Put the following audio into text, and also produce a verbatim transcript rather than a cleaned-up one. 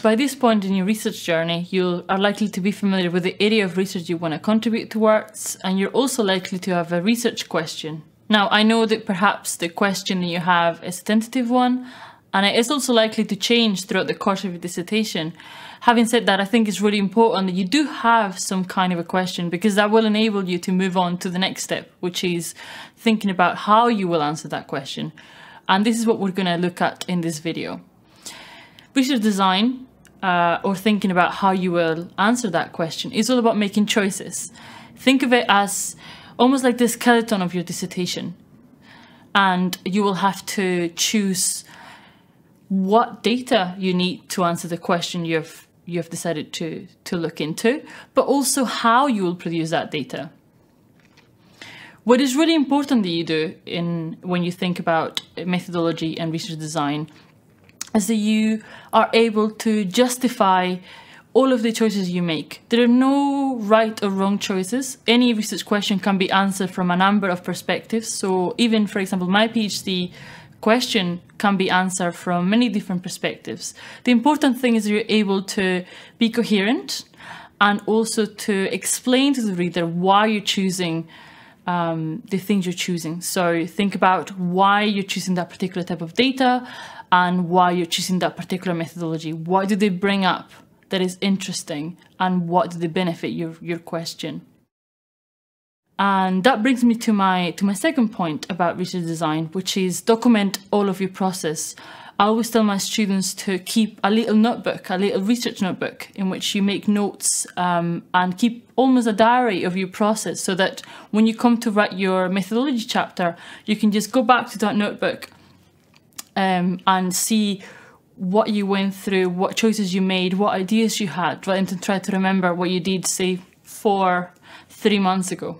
By this point in your research journey, you are likely to be familiar with the area of research you want to contribute towards, and you're also likely to have a research question. Now, I know that perhaps the question that you have is a tentative one, and it is also likely to change throughout the course of your dissertation. Having said that, I think it's really important that you do have some kind of a question, because that will enable you to move on to the next step, which is thinking about how you will answer that question. And this is what we're going to look at in this video. Research design, uh, or thinking about how you will answer that question, is all about making choices. Think of it as almost like the skeleton of your dissertation. And you will have to choose what data you need to answer the question you've you've decided to, to look into, but also how you will produce that data. What is really important that you do in when you think about methodology and research design is that you are able to justify all of the choices you make. There are no right or wrong choices. Any research question can be answered from a number of perspectives. So even, for example, my PhD question can be answered from many different perspectives. The important thing is you're able to be coherent and also to explain to the reader why you're choosing um, the things you're choosing. So think about why you're choosing that particular type of data and why you're choosing that particular methodology. What do they bring up that is interesting, and what do they benefit your, your question? And that brings me to my to my second point about research design, which is document all of your process. I always tell my students to keep a little notebook, a little research notebook, in which you make notes um, and keep almost a diary of your process, so that when you come to write your methodology chapter, you can just go back to that notebook um, and see what you went through, what choices you made, what ideas you had, rather than try to remember what you did, say, four, three months ago.